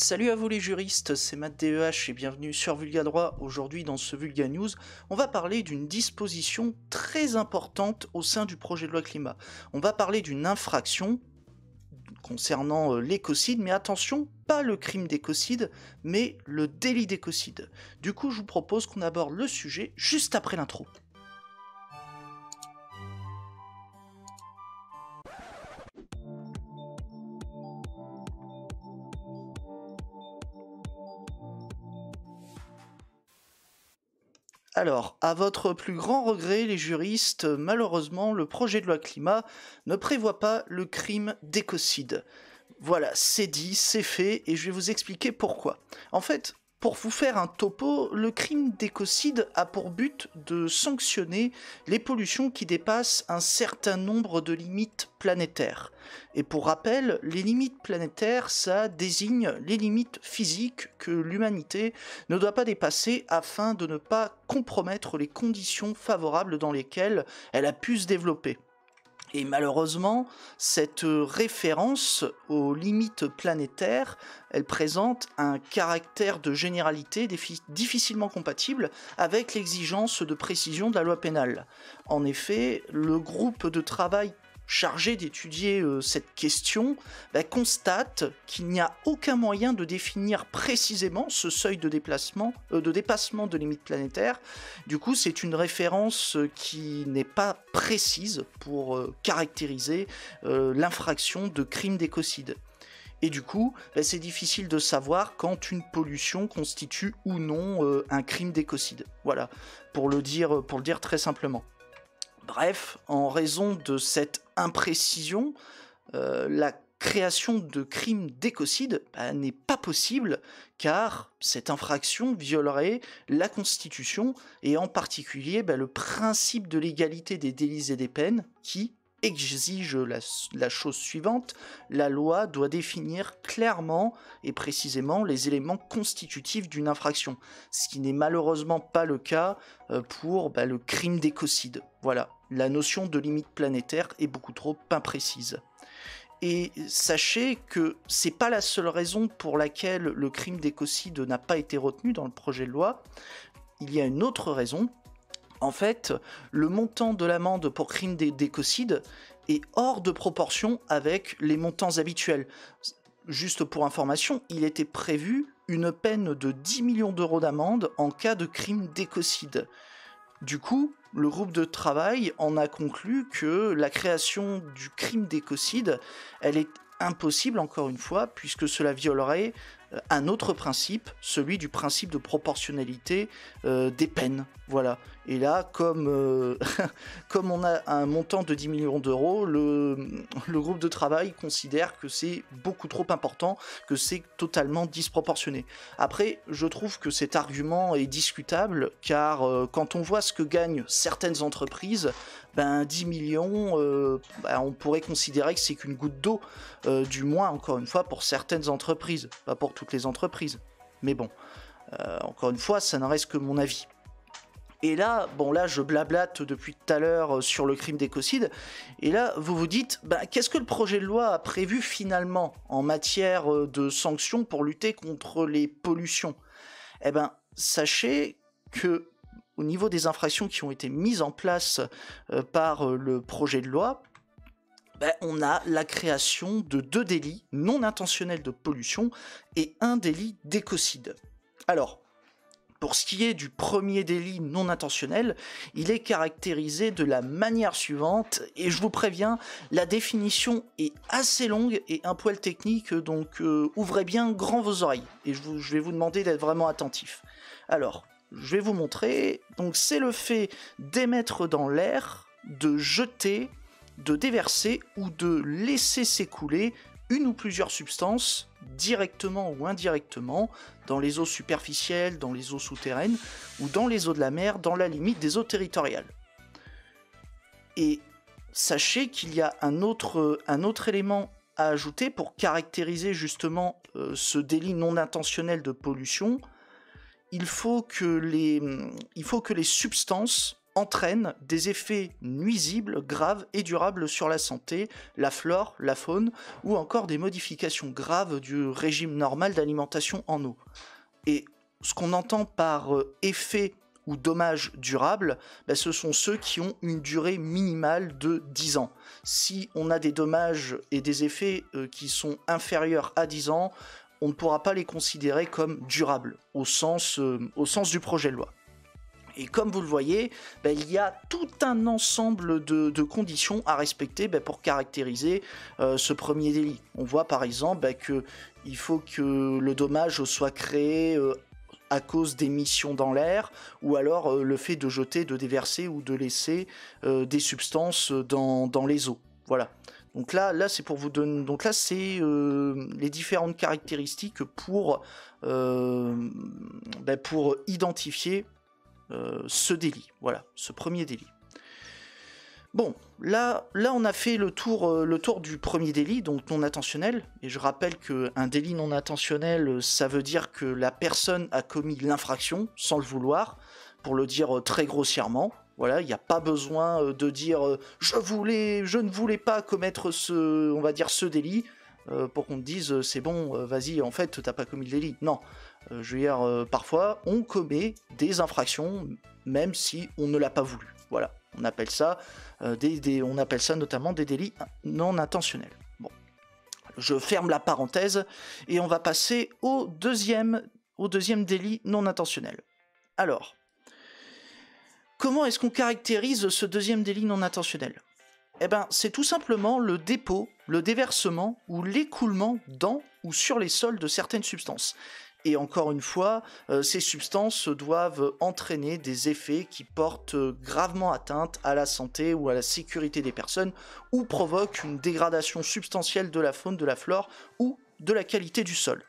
Salut à vous les juristes, c'est Matt Delaroute et bienvenue sur Vulga Droit. Aujourd'hui dans ce Vulga News, on va parler d'une disposition très importante au sein du projet de loi climat. On va parler d'une infraction concernant l'écocide, mais attention, pas le crime d'écocide, mais le délit d'écocide. Du coup, je vous propose qu'on aborde le sujet juste après l'intro. Alors, à votre plus grand regret, les juristes, malheureusement, le projet de loi climat ne prévoit pas le crime d'écocide. Voilà, c'est dit, c'est fait, et je vais vous expliquer pourquoi. En fait, pour vous faire un topo, le crime d'écocide a pour but de sanctionner les pollutions qui dépassent un certain nombre de limites planétaires. Et pour rappel, les limites planétaires, ça désigne les limites physiques que l'humanité ne doit pas dépasser afin de ne pas compromettre les conditions favorables dans lesquelles elle a pu se développer. Et malheureusement, cette référence aux limites planétaires, elle présente un caractère de généralité difficilement compatible avec l'exigence de précision de la loi pénale. En effet, le groupe de travail chargé d'étudier cette question constate qu'il n'y a aucun moyen de définir précisément ce seuil de dépassement de limites planétaires. Du coup, c'est une référence qui n'est pas précise pour caractériser l'infraction de crime d'écocide. Et du coup, c'est difficile de savoir quand une pollution constitue ou non un crime d'écocide. Voilà, pour le dire très simplement. Bref, en raison de cette imprécision, la création de crimes d'écocide n'est pas possible car cette infraction violerait la Constitution et en particulier le principe de l'égalité des délits et des peines qui exige la chose suivante, la loi doit définir clairement et précisément les éléments constitutifs d'une infraction, ce qui n'est malheureusement pas le cas pour le crime d'écocide. Voilà, la notion de limite planétaire est beaucoup trop imprécise. Et sachez que c'est pas la seule raison pour laquelle le crime d'écocide n'a pas été retenu dans le projet de loi, il y a une autre raison. En fait, le montant de l'amende pour crime d'écocide est hors de proportion avec les montants habituels. Juste pour information, il était prévu une peine de 10 millions d'euros d'amende en cas de crime d'écocide. Du coup, le groupe de travail en a conclu que la création du crime d'écocide, elle est impossible encore une fois, puisque cela violerait un autre principe, celui du principe de proportionnalité des peines. Voilà. Et là, comme on a un montant de 10 millions d'euros, le groupe de travail considère que c'est beaucoup trop important, que c'est totalement disproportionné. Après, je trouve que cet argument est discutable, car quand on voit ce que gagnent certaines entreprises, 10 millions, on pourrait considérer que c'est qu'une goutte d'eau, du moins, encore une fois, pour certaines entreprises, pas pour toutes les entreprises. Mais bon, encore une fois, ça n'en reste que mon avis. Et là, je blablate depuis tout à l'heure sur le crime d'écocide, et là, vous vous dites, qu'est-ce que le projet de loi a prévu finalement en matière de sanctions pour lutter contre les pollutions? Eh bien, sachez que au niveau des infractions qui ont été mises en place par le projet de loi, on a la création de deux délits non intentionnels de pollution et un délit d'écocide. Alors, pour ce qui est du premier délit non intentionnel, il est caractérisé de la manière suivante, et je vous préviens, la définition est assez longue et un poil technique, donc ouvrez bien grand vos oreilles, et je vais vous demander d'être vraiment attentif. Alors, je vais vous montrer, donc c'est le fait d'émettre dans l'air, de jeter, de déverser ou de laisser s'écouler une ou plusieurs substances, directement ou indirectement, dans les eaux superficielles, dans les eaux souterraines, ou dans les eaux de la mer, dans la limite des eaux territoriales. Et sachez qu'il y a un autre élément à ajouter pour caractériser justement ce délit non intentionnel de pollution. Il faut que les substances entraîne des effets nuisibles, graves et durables sur la santé, la flore, la faune, ou encore des modifications graves du régime normal d'alimentation en eau. Et ce qu'on entend par effet ou dommages durables, bah ce sont ceux qui ont une durée minimale de 10 ans. Si on a des dommages et des effets qui sont inférieurs à 10 ans, on ne pourra pas les considérer comme durables, au sens du projet de loi. Et comme vous le voyez, bah, il y a tout un ensemble de conditions à respecter pour caractériser ce premier délit. On voit par exemple qu'il faut que le dommage soit créé à cause d'émissions dans l'air, ou alors le fait de jeter, de déverser ou de laisser des substances dans les eaux. Voilà. Donc là c'est pour vous donner. Donc là, c'est les différentes caractéristiques pour identifier ce délit. Voilà, ce premier délit. Bon, là on a fait le tour du premier délit, donc non intentionnel, et je rappelle qu'un délit non intentionnel, ça veut dire que la personne a commis l'infraction sans le vouloir, pour le dire très grossièrement. Voilà, il n'y a pas besoin de dire « je ne voulais pas commettre ce délit », pour qu'on te dise « c'est bon, vas-y, en fait, t'as pas commis le délit ». Non, je veux dire, parfois, on commet des infractions, même si on ne l'a pas voulu, voilà. On appelle ça, notamment des délits non intentionnels. Bon, je ferme la parenthèse et on va passer au deuxième délit non intentionnel. Alors, comment est-ce qu'on caractérise ce deuxième délit non intentionnel? Eh bien, c'est tout simplement le dépôt, le déversement ou l'écoulement dans ou sur les sols de certaines substances. Et encore une fois, ces substances doivent entraîner des effets qui portent gravement atteinte à la santé ou à la sécurité des personnes, ou provoquent une dégradation substantielle de la faune, de la flore ou de la qualité du sol.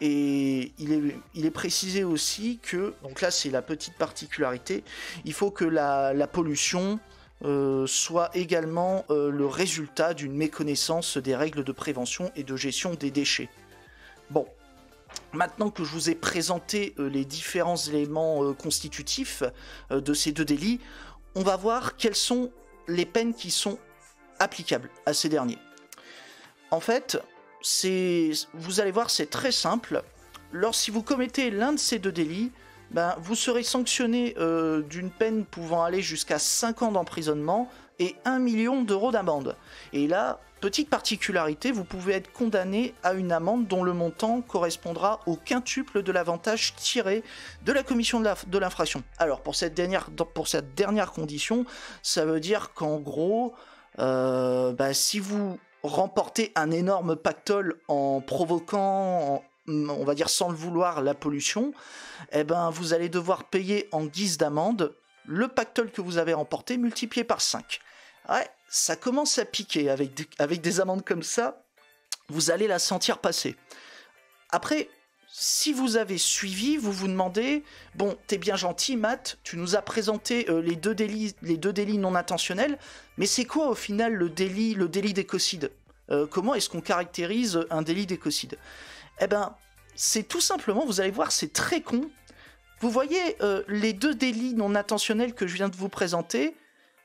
Et il est précisé aussi que, donc là c'est la petite particularité, il faut que la pollution soit également le résultat d'une méconnaissance des règles de prévention et de gestion des déchets. Bon. Maintenant que je vous ai présenté les différents éléments constitutifs de ces deux délits, on va voir quelles sont les peines qui sont applicables à ces derniers. En fait, vous allez voir, c'est très simple. Si vous commettez l'un de ces deux délits, ben, vous serez sanctionné d'une peine pouvant aller jusqu'à 5 ans d'emprisonnement et 1 million d'euros d'amende. Et là, petite particularité, vous pouvez être condamné à une amende dont le montant correspondra au quintuple de l'avantage tiré de la commission de l'infraction. Alors pour cette dernière condition, ça veut dire qu'en gros, si vous remportez un énorme pactole en provoquant, on va dire sans le vouloir, la pollution, eh ben, vous allez devoir payer en guise d'amende le pactole que vous avez remporté multiplié par 5. Ouais, ça commence à piquer avec des amendes comme ça, vous allez la sentir passer. Après, si vous avez suivi, vous vous demandez, bon, t'es bien gentil Matt, tu nous as présenté les deux délits non intentionnels, mais c'est quoi au final le délit d'écocide? Comment est-ce qu'on caractérise un délit d'écocide? Eh ben, c'est tout simplement, vous allez voir, c'est très con. Vous voyez, les deux délits non intentionnels que je viens de vous présenter,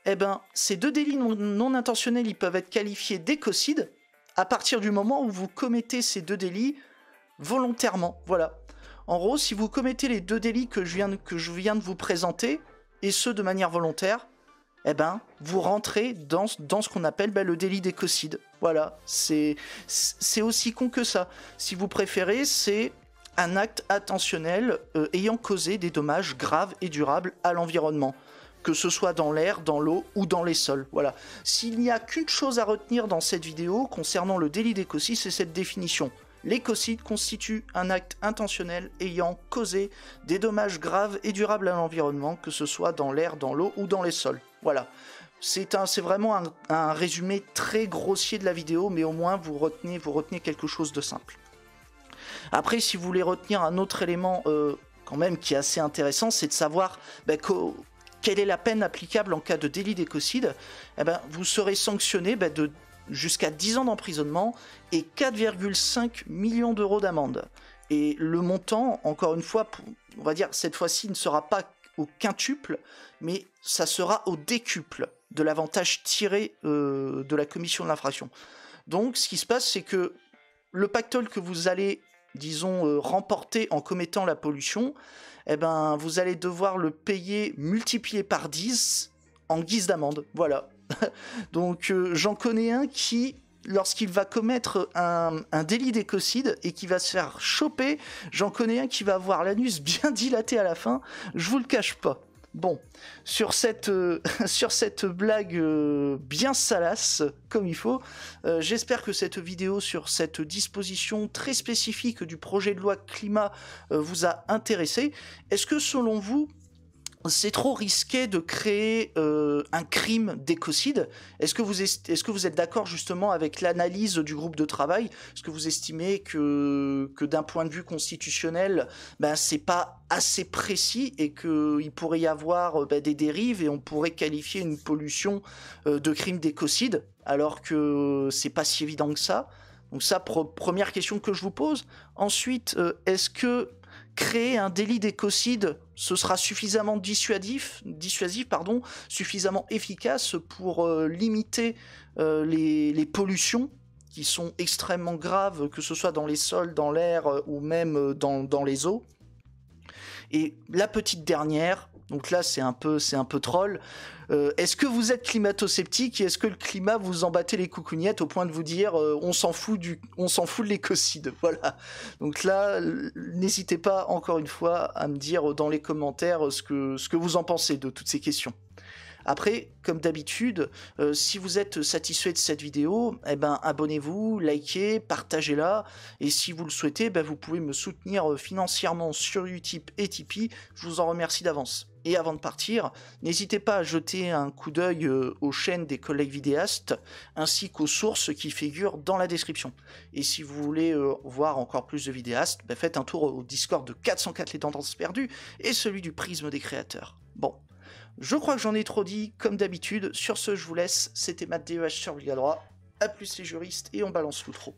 eh ben, ces deux délits non intentionnels, ils peuvent être qualifiés d'écocide à partir du moment où vous commettez ces deux délits volontairement. Voilà. En gros, si vous commettez les deux délits que je viens de vous présenter, et ce de manière volontaire, eh ben, vous rentrez dans ce qu'on appelle le délit d'écocide. Voilà. C'est aussi con que ça. Si vous préférez, c'est un acte intentionnel ayant causé des dommages graves et durables à l'environnement, que ce soit dans l'air, dans l'eau ou dans les sols. Voilà. S'il n'y a qu'une chose à retenir dans cette vidéo concernant le délit d'écocide, c'est cette définition. L'écocide constitue un acte intentionnel ayant causé des dommages graves et durables à l'environnement, que ce soit dans l'air, dans l'eau ou dans les sols. Voilà. C'est vraiment un résumé très grossier de la vidéo, mais au moins vous retenez quelque chose de simple. Après, si vous voulez retenir un autre élément quand même qui est assez intéressant, c'est de savoir quelle est la peine applicable en cas de délit d'écocide. Eh ben, vous serez sanctionné de jusqu'à 10 ans d'emprisonnement et 4,5 millions d'euros d'amende. Et le montant, encore une fois, on va dire cette fois-ci, ne sera pas au quintuple, mais ça sera au décuple de l'avantage tiré de la commission de l'infraction. Donc ce qui se passe, c'est que le pactole que vous allez, disons, remporter en commettant la pollution, eh ben, vous allez devoir le payer multiplié par 10 en guise d'amende. Voilà. Donc j'en connais un qui, lorsqu'il va commettre un délit d'écocide et qui va se faire choper, j'en connais un qui va avoir l'anus bien dilaté à la fin, je vous le cache pas. Bon, sur cette blague bien salace, comme il faut, j'espère que cette vidéo sur cette disposition très spécifique du projet de loi climat vous a intéressé. Est-ce que selon vous, c'est trop risqué de créer un crime d'écocide? Est-ce que vous êtes d'accord justement avec l'analyse du groupe de travail? Est-ce que vous estimez que d'un point de vue constitutionnel, ben, c'est pas assez précis et qu'il pourrait y avoir ben, des dérives et on pourrait qualifier une pollution de crime d'écocide alors que c'est pas si évident que ça? Donc ça, première question que je vous pose. Ensuite, est-ce que créer un délit d'écocide, ce sera suffisamment dissuasif, suffisamment efficace pour limiter les pollutions qui sont extrêmement graves, que ce soit dans les sols, dans l'air ou même dans les eaux? Et la petite dernière, donc là c'est un peu troll, est-ce que vous êtes climato-sceptique et est-ce que le climat vous en battez les coucougnettes au point de vous dire on s'en fout de l'écocide? Voilà, donc là n'hésitez pas encore une fois à me dire dans les commentaires ce que vous en pensez de toutes ces questions. Après, comme d'habitude, si vous êtes satisfait de cette vidéo, eh ben, abonnez-vous, likez, partagez-la. Et si vous le souhaitez, ben, vous pouvez me soutenir financièrement sur Utip et Tipeee. Je vous en remercie d'avance. Et avant de partir, n'hésitez pas à jeter un coup d'œil aux chaînes des collègues vidéastes, ainsi qu'aux sources qui figurent dans la description. Et si vous voulez voir encore plus de vidéastes, ben, faites un tour au Discord de 404 Les Tendances Perdues et celui du Prisme des Créateurs. Bon. Je crois que j'en ai trop dit, comme d'habitude. Sur ce, je vous laisse. C'était Matt Delaroute sur Vulga Droit. A plus les juristes et on balance l'outro.